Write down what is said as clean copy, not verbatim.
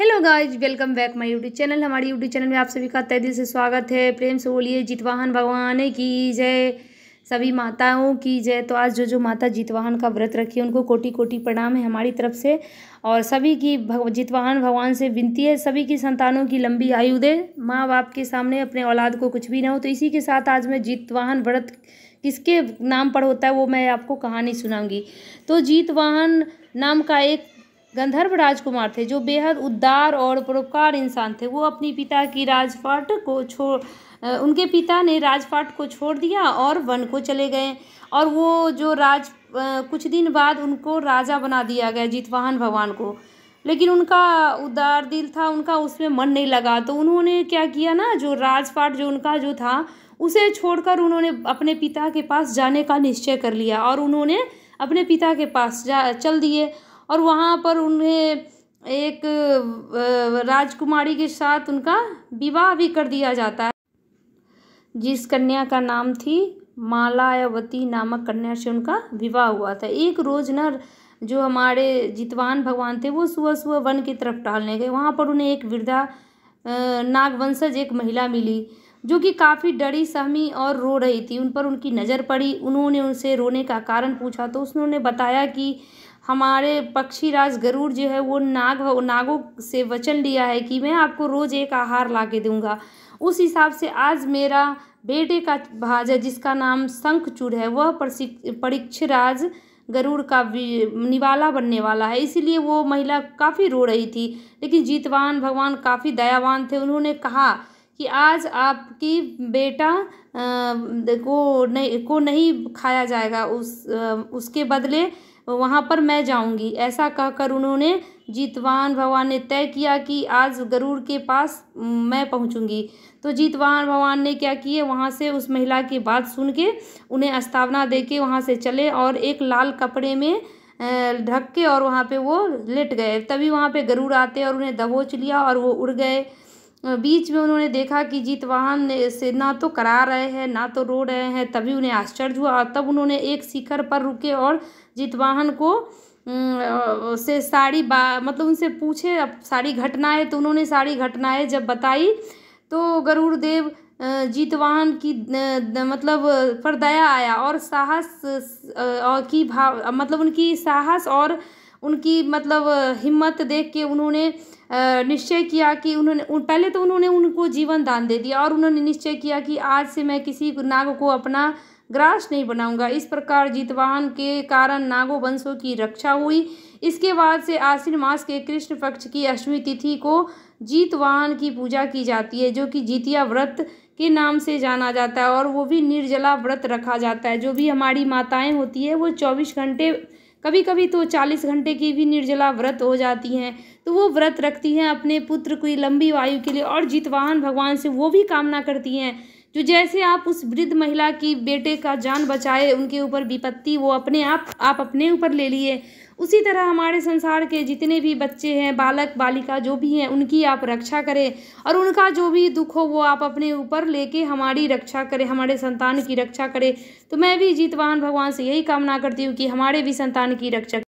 Hello guys, welcome back my YouTube channel. हमारे YouTube channel में आप सभी का तहे दिल से स्वागत है। प्रेम से बोलिए जीतवाहन भगवान की जय, सभी माताओं की जय। तो आज जो माता जीतवाहन का व्रत रखी है उनको कोटि कोटि प्रणाम है हमारी तरफ से, और सभी की जीतवाहन भगवान से विनती है सभी की संतानों की लंबी आयु दे। माँ बाप के सामने अपने औलाद को कुछ भी ना हो। तो इसी के साथ आज मैं जीतवाहन व्रत किसके नाम पर होता है वो मैं आपको कहानी सुनाऊँगी। तो जीतवाहन नाम का एक गंधर्व राजकुमार थे जो बेहद उदार और परोपकार इंसान थे। वो अपने पिता की राजपाट को उनके पिता ने राजपाट को छोड़ दिया और वन को चले गए, और वो जो कुछ दिन बाद उनको राजा बना दिया गया जीतवाहन भगवान को। लेकिन उनका उदार दिल था, उनका उसमें मन नहीं लगा। तो उन्होंने क्या किया ना, जो राजपाट जो उनका जो था उसे छोड़कर उन्होंने अपने पिता के पास जाने का निश्चय कर लिया, और उन्होंने अपने पिता के पास चल दिए। और वहाँ पर उन्हें एक राजकुमारी के साथ उनका विवाह भी कर दिया जाता है, जिस कन्या का नाम थी मालायावती नामक कन्या से उनका विवाह हुआ था। एक रोज़ न जो हमारे जीतवाहन भगवान थे वो सुबह सुबह वन की तरफ टहलने गए। वहाँ पर उन्हें एक वृद्धा नागवंशज एक महिला मिली जो कि काफ़ी डरी सहमी और रो रही थी। उन पर उनकी नज़र पड़ी। उन्होंने उनसे रोने का कारण पूछा तो उसने बताया कि हमारे पक्षी राज गरुड़ जो है वो नागों से वचन लिया है कि मैं आपको रोज़ एक आहार ला के दूँगा। उस हिसाब से आज मेरा बेटे का भाजा जिसका नाम शंखचूड़ है वह परीक्ष राज गरुड़ का निवाला बनने वाला है। इसीलिए वो महिला काफ़ी रो रही थी, लेकिन जीतवान भगवान काफ़ी दयावान थे। उन्होंने कहा कि आज आपकी बेटा को नहीं खाया जाएगा, उसके बदले वहाँ पर मैं जाऊँगी। ऐसा कहकर उन्होंने जीतवाहन भगवान ने तय किया कि आज गरुड़ के पास मैं पहुँचूँगी। तो जीतवाहन भगवान ने क्या किए, वहाँ से उस महिला की बात सुन के उन्हें अस्तावना दे के वहाँ से चले और एक लाल कपड़े में ढक के और वहाँ पे वो लेट गए। तभी वहाँ पे गरुड़ आते और उन्हें दबोच लिया और वो उड़ गए। बीच में उन्होंने देखा कि जीतवाहन से ना तो करा रहे हैं ना तो रो रहे हैं। तभी उन्हें आश्चर्य हुआ। तब उन्होंने एक शिखर पर रुके और जीतवाहन को से सारी उनसे पूछे सारी घटनाएं। तो उन्होंने सारी घटनाएं जब बताई तो गरुड़ देव जीतवाहन की पर दया आया और साहस की भाव उनकी साहस और उनकी हिम्मत देख के उन्होंने निश्चय किया कि पहले तो उन्होंने उनको जीवन दान दे दिया, और उन्होंने निश्चय किया कि आज से मैं किसी नाग को अपना ग्रास नहीं बनाऊंगा। इस प्रकार जीतवाहन के कारण नागो वंशों की रक्षा हुई। इसके बाद से आश्विन मास के कृष्ण पक्ष की अष्टमी तिथि को जीतवाहन की पूजा की जाती है, जो कि जितिया व्रत के नाम से जाना जाता है, और वो भी निर्जला व्रत रखा जाता है। जो भी हमारी माताएं होती है वो 24 घंटे, कभी कभी तो 40 घंटे की भी निर्जला व्रत हो जाती हैं। तो वो व्रत रखती हैं अपने पुत्र की लंबी आयु के लिए, और जीतवाहन भगवान से वो भी कामना करती हैं जो जैसे आप उस वृद्ध महिला की बेटे का जान बचाए, उनके ऊपर विपत्ति वो अपने आप अपने ऊपर ले लिए, उसी तरह हमारे संसार के जितने भी बच्चे हैं, बालक बालिका जो भी हैं, उनकी आप रक्षा करें, और उनका जो भी दुख हो वो आप अपने ऊपर लेके हमारी रक्षा करें, हमारे संतान की रक्षा करें। तो मैं भी जीतवाहन भगवान से यही कामना करती हूँ कि हमारे भी संतान की रक्षा